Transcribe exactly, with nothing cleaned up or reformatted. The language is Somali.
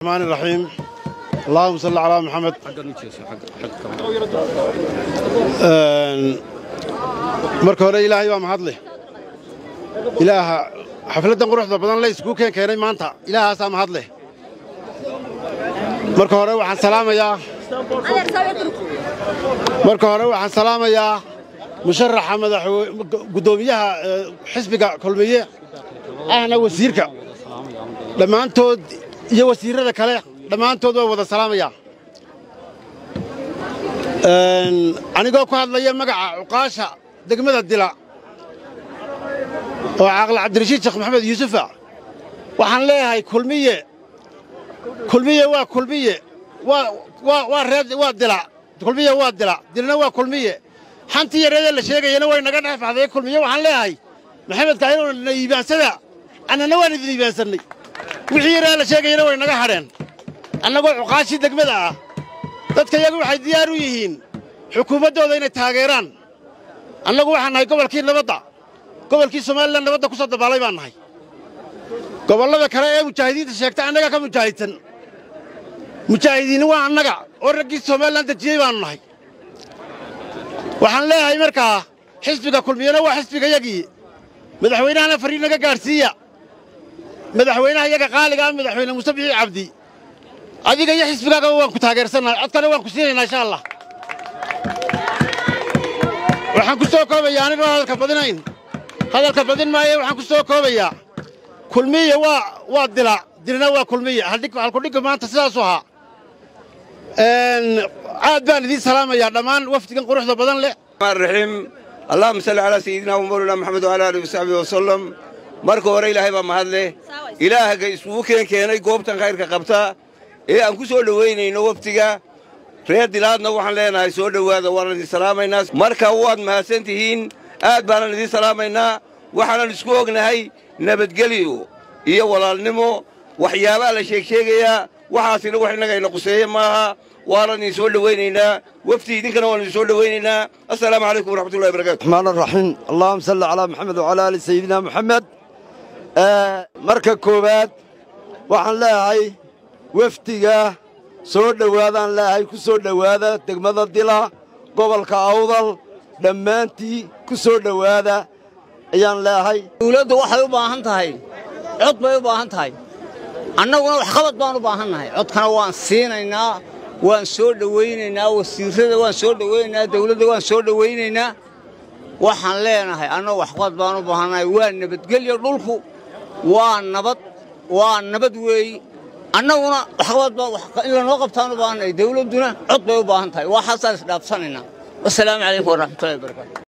بسم الله الرحمن الرحيم. اللهم صل على محمد. marka hore ilaahay waa mahad leh ilaaha xafladan quruxda badan la isku keenay maanta ilaahaasa mahad leh marka hore waxaan salaamayaa marka hore waxaan salaamayaa musharaxa madaxwey gudoomiyaha xisbiga kulmiye ahna wasiirka dhamaantood يا وزير هذا كله لما أنت تدور وده سلام يا أنا جاك واحد ليه مقع وقاشة دق مدة دلا وعقل عبد الرشيد شيخ محمد يوسف وحنلاقي هاي كلمية كلمية وكلمية ووووارد وادلا كلمية وادلا دلنا وكلمية حنتي يا رجال الشيخ يا نوى نجنا في هذه كلمية وحنلاقي محمد كايرو نبيان سلا أنا نوى نبيان سلني وحير هذا الشيء هنا وين نجحرين؟ أنا أقول عقاشي دكملة. تتكلم عن ديارويين حكومة دولة تاجران. أنا أقول عن قبل كين نبضة. قبل كين سمال نبضة كسرت بالي بانهاي. قبل لا بكرة مجاهدين الشيخ أنا كم مجاهدين. مجاهدين وأنا كا. ورجيت سمال تجيب بانهاي. وحن لا هاي مركا حسبك كل مينا وحسبك يجي. مدحوين أنا فرينا كارسيا. مدحوينها يجا قال قام مدحوين المستبيع عبدي هذه جاي حسب قا قوان كتاجر سنة أتكلم قوان كسيرنا إن شاء الله وحن كسوكوا بيا أنا هذا الكبدين هذا الكبدين ما يوحن كسوكوا بيا كل مية وا وادلا دلنا وا كل مية هذيك هالكل كم أنت سلاسوها عادنا ذي سلام يا دمان وفتكن قروح البدن له الرحيم اللهم صل على سيدنا ومولانا محمد وعلى آله وصحبه وسلم marka hore ilaahay baa mahad leh ilaahaga isugu keenay goobtan khayrka qabta ee aan ku soo dhaweynayno waqtiga reer dilaadna waxaan leenahay soo dhawaada warani salaamayna marka waad mahadsantihiin aad baan idin salaamayna waxaan isku ognahay nabadgaliyo iyo walaalnimo waxyaabaha la sheekeegaya waxaasina wax inaga ina quseeyay maaha warani soo dhaweynayna waqti idinkana waan soo dhaweynayna assalaamu alaykum warahmatullahi wabarakatuh maana rahiim allahumma salli ala muhammad wa ala ali sayyidina muhammad marka koobaad waxaan leeyahay waftiga soo dhawaadaan leeyahay ku soo dhawaada degmada Dila gobolka Awdal dhamaantii ku soo dhawaada ayaan leeyahay dawladdu waxay u baahan tahay cod bay u baahan tahay annaguna wax qabad baan u baahanahay codkana waan siinaynaa waan soo dhawaynaynaa wasiirada waan soo dhawaynaynaa dawladda waan soo dhawaynaynaa waxaan leenahay anoo wax qabad baan u baahanahay waan nabadgelyo dhulku waa nabad waa nabad weey annaguna xaqad wax in la noo qabtaan u baahan ay dawladuna cod bay u baahan tahay waxa saas dhaafsanayna assalaamu alaykum wa rahmatullahi wa barakatuh